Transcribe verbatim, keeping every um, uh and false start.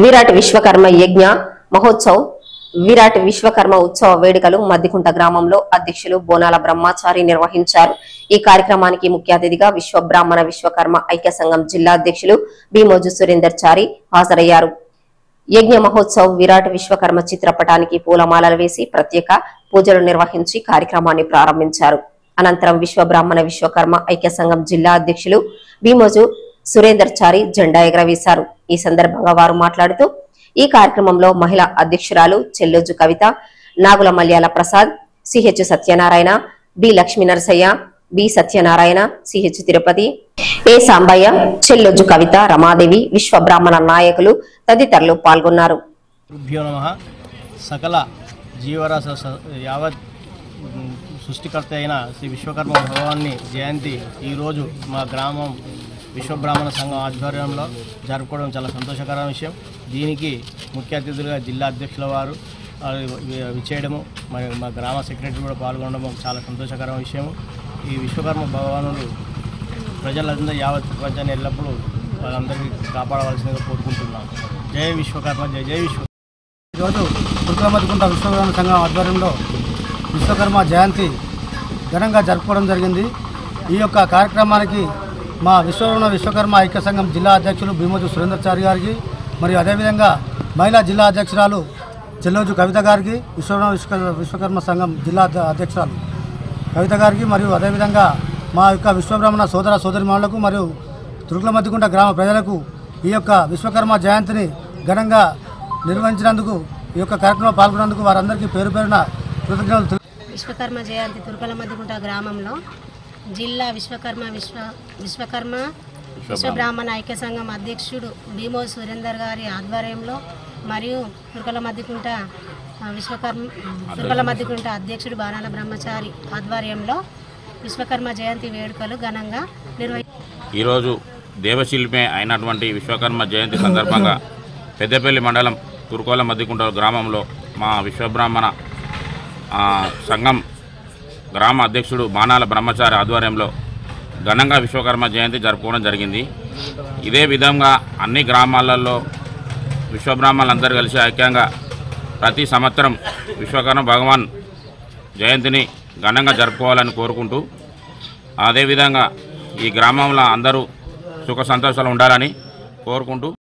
विराट विश्वकर्म यज्ञ महोत्सव विराट विश्वकर्म उत्सव వేడుకలు మద్దికుంట గ్రామంలో అధ్యక్షులు బోనాల బ్రహ్మచారి నిర్వహించారు। ఈ కార్యక్రమానికి ముఖ్య అతిథిగా విశ్వబ్రాహ్మణ విశ్వకర్మ ఐక్య సంఘం జిల్లా అధ్యక్షులు భీమోజు సురేందర్ చారీ హాజరయ్యారు। యజ్ఞ మహోత్సవ విరాట్ విశ్వకర్మ చిత్రపటానికి పూలమాలలు వేసి ప్రత్యేక పూజలు నిర్వహించి కార్యక్రమాన్ని ప్రారంభించారు। అనంతరం విశ్వబ్రాహ్మణ విశ్వకర్మ ఐక్య సంఘం జిల్లా అధ్యక్షులు భీమోజు సురేందర్ చారీ జెండా ఎగరవేశారు। ఈ సందర్భంగా వారు మాట్లాడుతూ ఈ కార్యక్రమంలో మహిళా అధ్యక్షురాలు Chelloju Kavitha, Nagula Malyala Prasad, CH Satyanarayana, B Lakshmi Narasaiah, B Satyanarayana, CH Tirupati, A Sambaiah, Chelloju Kavitha, Ramadevi, Vishwa Brahmana నాయకులు తదితరులు పాల్గొన్నారు। సకల జీవరాశ యావత్ సృష్టికర్త అయిన శ్రీ విశ్వకర్మ భగవాన్ని జయంతి ఈరోజు మా గ్రామం విశ్వబ్రాహ్మణ సంఘం ఆధ్వర్యంలో జరుపుకోవడం చాలా సంతోషకరమైన విషయం। దీనికి ముఖ్య అతిథులుగా జిల్లా అధ్యక్షుల వారు విచ్చేయడము, మరి మా గ్రామ సెక్రటరీ కూడా పాల్గొనడం చాలా సంతోషకరమైన విషయం। ఈ విశ్వకర్మ భగవానుడు ప్రజలందరూ యావత్ ప్రపంచాన్ని ఎల్లప్పుడూ వాళ్ళందరినీ కాపాడవలసిందిగా కోరుకుంటున్నాం। జై విశ్వకర్మ, జై జై విశ్వ। ఈరోజు మద్దికుంట విశ్వబ్రాహ్మణ సంఘం ఆధ్వర్యంలో విశ్వకర్మ జయంతి ఘనంగా జరుపుకోవడం జరిగింది। ఈ యొక్క కార్యక్రమానికి మా విశ్వబ్రాహ్మణ విశ్వకర్మ ఐక్య సంఘం జిల్లా అధ్యక్షులు భీమోజు సురేంద్ర చార్య గారికి, మరియు అదేవిధంగా మహిళా జిల్లా అధ్యక్షురాలు చెల్లోజు కవిత గారికి, విశ్వబ్రాహ్మణ విశ్వ విశ్వకర్మ సంఘం జిల్లా అధ్యక్షురాలు కవిత గారికి, మరియు అదేవిధంగా మా యొక్క విశ్వబ్రాహ్మణ సోదర సోదరిమణులకు మరియు తురుకుల మద్దికుంట గ్రామ ప్రజలకు ఈ యొక్క విశ్వకర్మ జయంతిని ఘనంగా నిర్వహించినందుకు, ఈ యొక్క కార్యక్రమంలో పాల్గొన్నందుకు వారందరికీ పేరు పేరున కృతజ్ఞతలు। విశ్వకర్మ జయంతి తురుకుల మద్దికుంట గ్రామంలో జిల్లా విశ్వకర్మ విశ్వ విశ్వకర్మ విశ్వబ్రాహ్మణ ఐక్య సంఘం అధ్యక్షుడు భీమో సురేందర్ గారి ఆధ్వర్యంలో మరియు తురుకుల మద్దికుంట విశ్వకర్మ తురుకుల మద్దికుంట అధ్యక్షుడు బాణాల బ్రహ్మచారి ఆధ్వర్యంలో విశ్వకర్మ జయంతి వేడుకలు ఘనంగా నిర్వహించారు। ఈరోజు దేవశిల్పే అయినటువంటి విశ్వకర్మ జయంతి సందర్భంగా పెద్దపల్లి మండలం తురుకుల మద్దికుంట గ్రామంలో మా విశ్వబ్రాహ్మణ సంఘం గ్రామ అధ్యక్షుడు బాణాల బ్రహ్మచారి ఆధ్వర్యంలో ఘనంగా విశ్వకర్మ జయంతి జరుపుకోవడం జరిగింది। ఇదే విధంగా అన్ని గ్రామాలలో విశ్వబ్రాహ్మణులందరూ కలిసి ఐక్యంగా ప్రతి సంవత్సరం విశ్వకర్మ భగవాన్ జయంతిని ఘనంగా జరుపుకోవాలని కోరుకుంటూ, అదేవిధంగా ఈ గ్రామంలో అందరూ సుఖ సంతోషాలు ఉండాలని కోరుకుంటూ